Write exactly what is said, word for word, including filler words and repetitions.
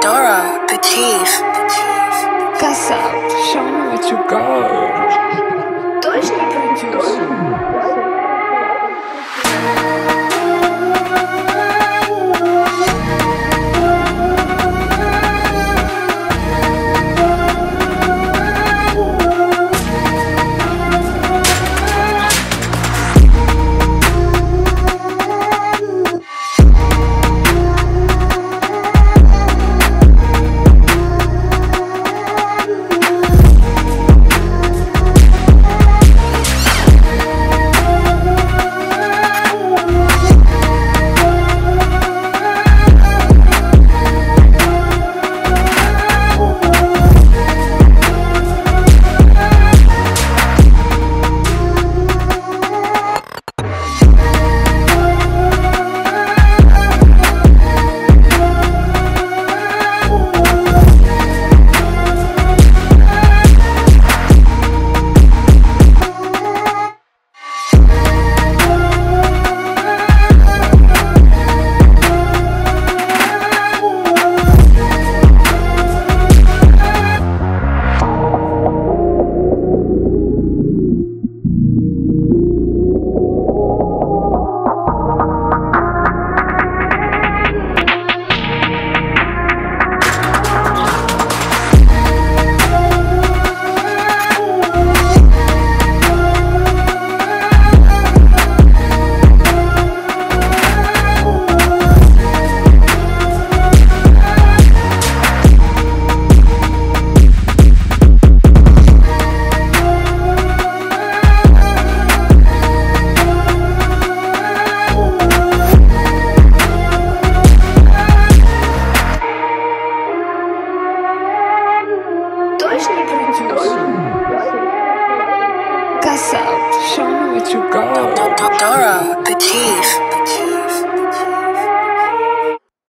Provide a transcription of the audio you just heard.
Dora, the chief. Gas up, show me what you got. Точно придешь. Gas up, show me what you got.